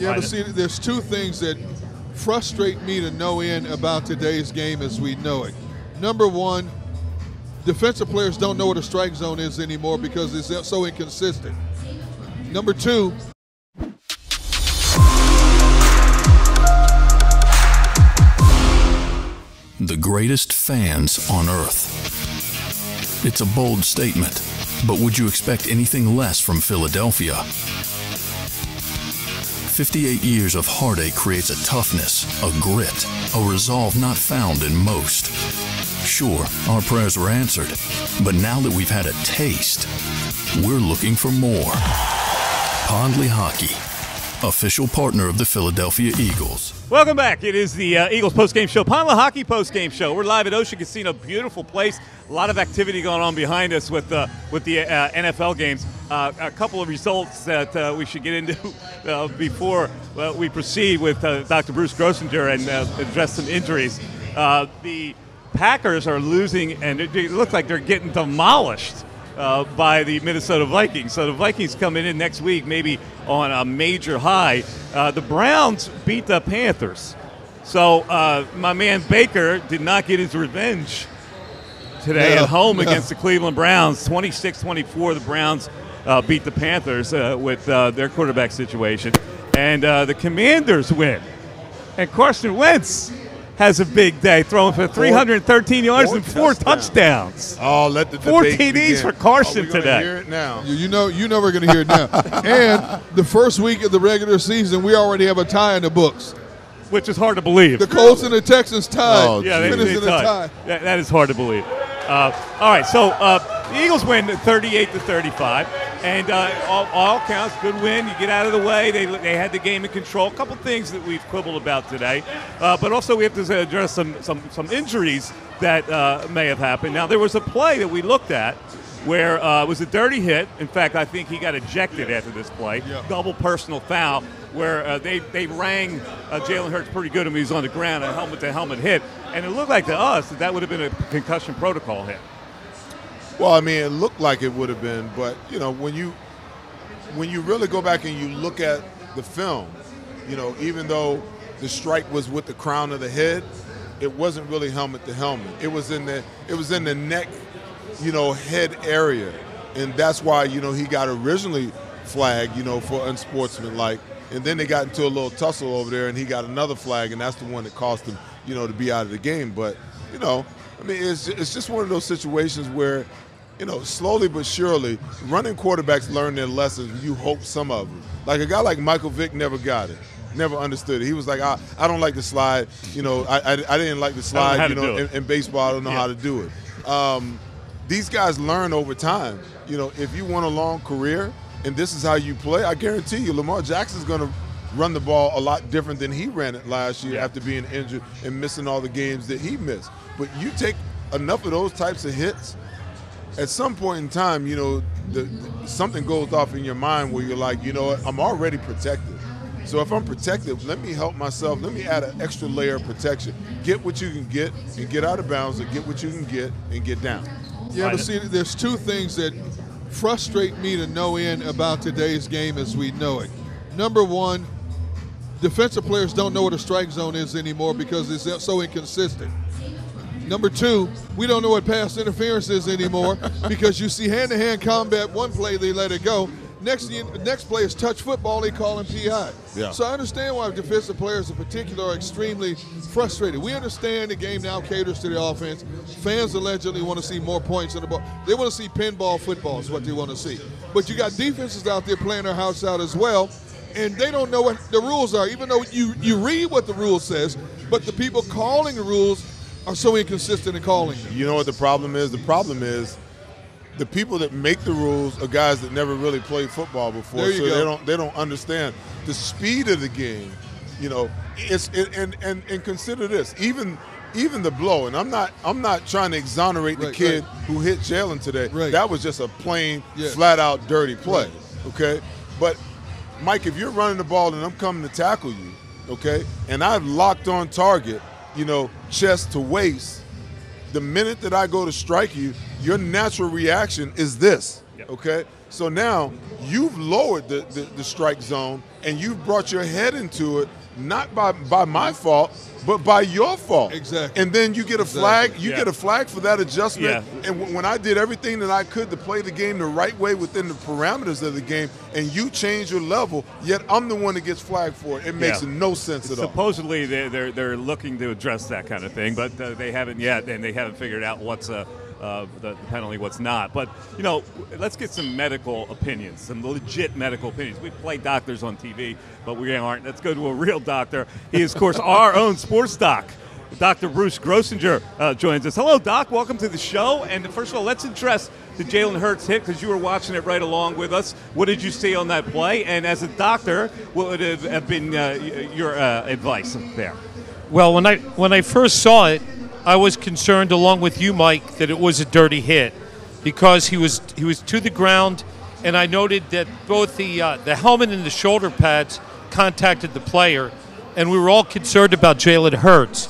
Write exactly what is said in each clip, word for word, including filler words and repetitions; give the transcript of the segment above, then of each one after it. Yeah, but see, there's two things that frustrate me to no end about today's game as we know it. Number one, defensive players don't know what a strike zone is anymore because it's so inconsistent. Number two, the greatest fans on earth. It's a bold statement, but would you expect anything less from Philadelphia? fifty-eight years of heartache creates a toughness, a grit, a resolve not found in most. Sure, our prayers were answered, but now that we've had a taste, we're looking for more. Pond Lehocky, official partner of the Philadelphia Eagles. Welcome back. It is the uh, Eagles postgame show, Pond Lehocky postgame show. We're live at Ocean Casino, beautiful place. A lot of activity going on behind us with uh, with the uh, N F L games. Uh, a couple of results that uh, we should get into uh, before uh, we proceed with uh, Doctor Bruce Grossinger and uh, address some injuries. Uh, the Packers are losing, and it looks like they're getting demolished uh, by the Minnesota Vikings. So the Vikings coming in next week, maybe on a major high. Uh, the Browns beat the Panthers. So uh, my man Baker did not get his revenge today no, at home no. against the Cleveland Browns. twenty-six twenty-four, the Browns uh, beat the Panthers uh, with uh, their quarterback situation. And uh, the Commanders win. And Carson Wentz has a big day, throwing for three hundred thirteen yards four and four touchdowns. touchdowns. Oh, let the four T Ds begin. For Carson oh, today. Hear it now. You, you know, you know we're going to hear it now. And the first week of the regular season, we already have a tie in the books, which is hard to believe. The Colts and the Texans tied. Oh, yeah, they, they tied. Tie. That, that is hard to believe. Uh, all right, so uh, the Eagles win thirty-eight to thirty-five, and uh, all, all counts, good win. You get out of the way. They, they had the game in control. A couple things that we've quibbled about today, uh, but also we have to address some some, some injuries that uh, may have happened. Now, there was a play that we looked at where uh, it was a dirty hit. In fact, I think he got ejected yes. after this play, yep. double personal foul, where uh, they, they rang uh, Jalen Hurts pretty good when he was on the ground, a helmet-to-helmet hit. And it looked like to us that that would have been a concussion protocol hit. Well, I mean, it looked like it would have been, but, you know, when you when you really go back and you look at the film, you know, even though the strike was with the crown of the head, it wasn't really helmet-to-helmet. It was in the it was in the neck, you know, head area. And that's why, you know, he got originally flagged, you know, for unsportsmanlike. And then they got into a little tussle over there, and he got another flag, and that's the one that cost him, you know, to be out of the game. But, you know, I mean, it's, it's just one of those situations where, you know, slowly but surely, running quarterbacks learn their lessons. You hope some of them. Like a guy like Michael Vick never got it, never understood it. He was like, I, I don't like the slide. You know, I, I, I didn't like the slide, you know, in, in baseball. I don't know yeah. how to do it. Um, these guys learn over time. You know, if you want a long career and this is how you play, I guarantee you Lamar Jackson's going to run the ball a lot different than he ran it last year yeah. after being injured and missing all the games that he missed. But you take enough of those types of hits, at some point in time, you know, the, the, something goes off in your mind where you're like, you know what, I'm already protected. So if I'm protected, let me help myself. Let me add an extra layer of protection. Get what you can get and get out of bounds, or get what you can get and get down. Yeah, but see, there's two things that frustrate me to no end about today's game as we know it. Number one, defensive players don't know what a strike zone is anymore because it's so inconsistent. Number two, we don't know what pass interference is anymore because you see hand-to-hand combat one play, they let it go. Next next play is touch football, they call him P I. Yeah. So I understand why defensive players in particular are extremely frustrated. We understand the game now caters to the offense. Fans allegedly want to see more points in the ball. They want to see pinball football is what they want to see. But you got defenses out there playing their house out as well, and they don't know what the rules are, even though you, you read what the rule says, but the people calling the rules are so inconsistent in calling them. You know what the problem is? The problem is the people that make the rules are guys that never really played football before, so go. they don't they don't understand the speed of the game. You know, it's it, and and and consider this, even even the blow. And I'm not I'm not trying to exonerate right, the kid right. who hit Jalen today. Right. That was just a plain, yeah. flat out dirty play. Right. Okay, but Mike, if you're running the ball and I'm coming to tackle you, okay, and I've locked on target, you know, chest to waist. The minute that I go to strike you, your natural reaction is this. Yep. Okay? So now you've lowered the, the, the strike zone and you've brought your head into it, not by, by my fault, but by your fault. Exactly. And then you get a exactly. flag. You yeah. get a flag for that adjustment. Yeah. And w when I did everything that I could to play the game the right way within the parameters of the game, and you change your level, yet I'm the one that gets flagged for it. It makes yeah. no sense at Supposedly all. Supposedly they're, they're, they're looking to address that kind of thing, but uh, they haven't yet, and they haven't figured out what's a Uh, the penalty, what's not. But, you know, let's get some medical opinions, some legit medical opinions. We play doctors on T V, but we aren't. Let's go to a real doctor. He is, of course, our own sports doc. Doctor Bruce Grossinger uh, joins us. Hello, Doc. Welcome to the show. And first of all, let's address the Jalen Hurts hit because you were watching it right along with us. What did you see on that play? And as a doctor, what would have been uh, your uh, advice there? Well, when I, when I first saw it, I was concerned, along with you, Mike, that it was a dirty hit because he was he was to the ground, and I noted that both the uh, the helmet and the shoulder pads contacted the player, and we were all concerned about Jalen Hurts.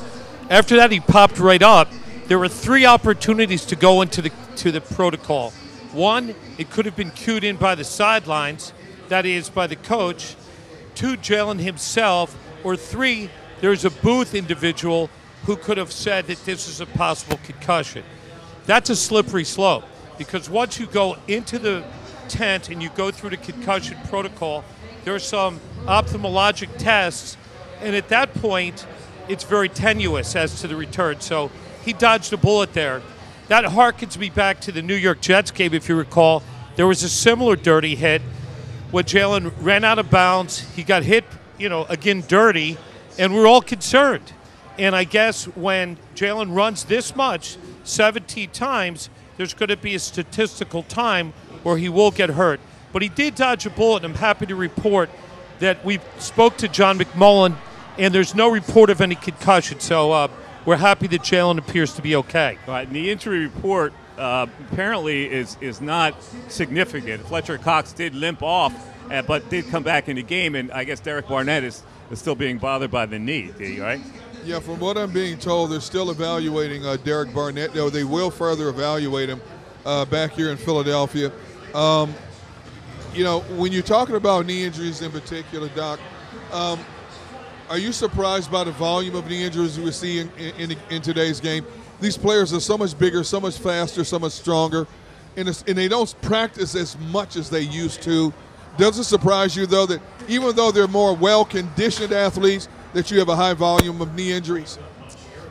After that, he popped right up. There were three opportunities to go into the to the protocol. One, it could have been cued in by the sidelines, that is, by the coach. Two, Jalen himself, or three, there's a booth individual who could have said that this is a possible concussion. That's a slippery slope because once you go into the tent and you go through the concussion protocol, there are some ophthalmologic tests, and at that point, it's very tenuous as to the return. So he dodged a bullet there. That harkens me back to the New York Jets game, if you recall. There was a similar dirty hit where Jalen ran out of bounds. He got hit, you know, again dirty, and we're all concerned. And I guess when Jalen runs this much, seventeen times, there's going to be a statistical time where he will get hurt. But he did dodge a bullet, and I'm happy to report that we spoke to John McMullen, and there's no report of any concussion. So uh, we're happy that Jalen appears to be okay. All right, and the injury report uh, apparently is, is not significant. Fletcher Cox did limp off, uh, but did come back in the game, and I guess Derek Barnett is, is still being bothered by the knee, right? Yeah, from what I'm being told, they're still evaluating uh, Derek Barnett. No, they will further evaluate him uh, back here in Philadelphia. Um, you know, when you're talking about knee injuries in particular, Doc, um, are you surprised by the volume of knee injuries we see in, in, in today's game? These players are so much bigger, so much faster, so much stronger, and, it's, and they don't practice as much as they used to. Doesn't surprise you, though, that even though they're more well-conditioned athletes, that you have a high volume of knee injuries?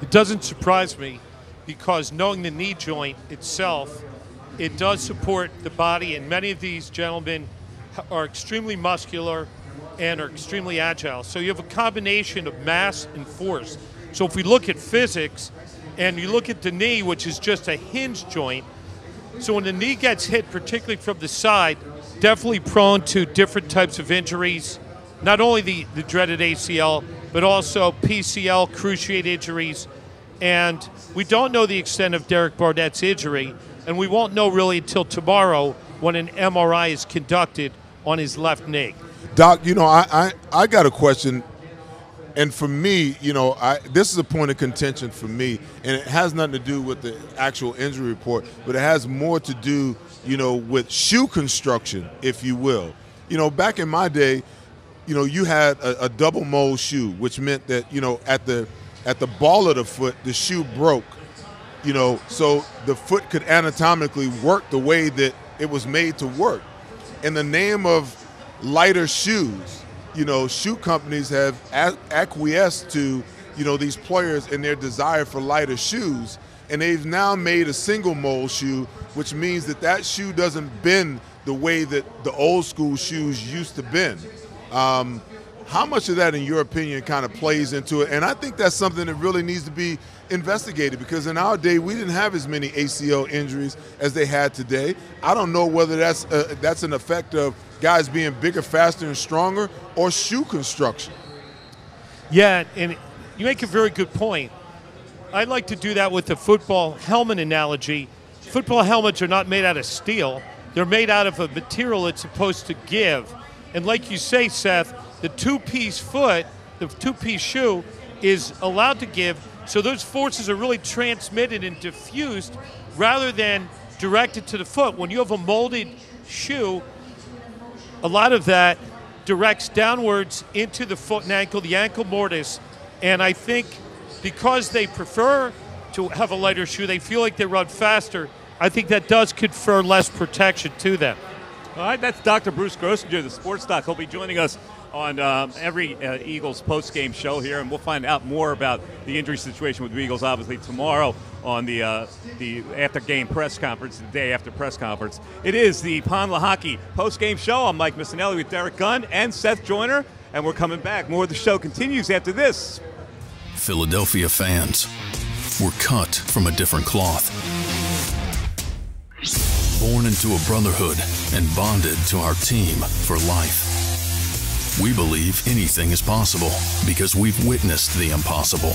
It doesn't surprise me because knowing the knee joint itself, it does support the body, and many of these gentlemen are extremely muscular and are extremely agile. So you have a combination of mass and force. So if we look at physics and you look at the knee, which is just a hinge joint, so when the knee gets hit, particularly from the side, definitely prone to different types of injuries, not only the, the dreaded A C L, but also P C L, cruciate injuries. And we don't know the extent of Derek Barnett's injury, and we won't know really until tomorrow when an M R I is conducted on his left knee. Doc, you know, I, I, I got a question. And for me, you know, I, this is a point of contention for me, and it has nothing to do with the actual injury report, but it has more to do, you know, with shoe construction, if you will. You know, back in my day, you know, you had a, a double mole shoe, which meant that, you know, at the at the ball of the foot, the shoe broke, you know, so the foot could anatomically work the way that it was made to work. In the name of lighter shoes, you know, shoe companies have acquiesced to, you know, these players and their desire for lighter shoes, and they've now made a single mole shoe, which means that that shoe doesn't bend the way that the old school shoes used to bend. Um, how much of that, in your opinion, kind of plays into it? And I think that's something that really needs to be investigated because in our day we didn't have as many A C L injuries as they had today. I don't know whether that's a, that's an effect of guys being bigger, faster, and stronger or shoe construction. Yeah, and you make a very good point. I'd like to do that with the football helmet analogy. Football helmets are not made out of steel. They're made out of a material that's supposed to give. And like you say, Seth, the two-piece foot, the two-piece shoe is allowed to give, so those forces are really transmitted and diffused rather than directed to the foot. When you have a molded shoe, a lot of that directs downwards into the foot and ankle, the ankle mortise. And I think because they prefer to have a lighter shoe, they feel like they run faster. I think that does confer less protection to them. All right, that's Doctor Bruce Grossinger, the sports doc. He'll be joining us on um, every uh, Eagles post-game show here, and we'll find out more about the injury situation with the Eagles, obviously, tomorrow on the uh, the after-game press conference, the day after press conference. It is the Pond Lehocky post-game show. I'm Mike Missanelli with Derek Gunn and Seth Joyner, and we're coming back. More of the show continues after this. Philadelphia fans were cut from a different cloth, born into a brotherhood and bonded to our team for life. We believe anything is possible because we've witnessed the impossible.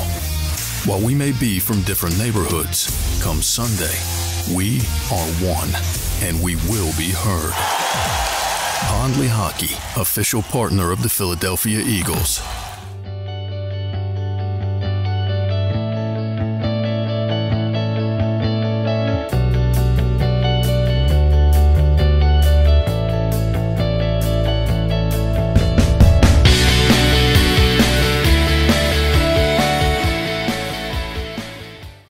While we may be from different neighborhoods, come Sunday, we are one, and we will be heard. Pond Lehocky, official partner of the Philadelphia Eagles.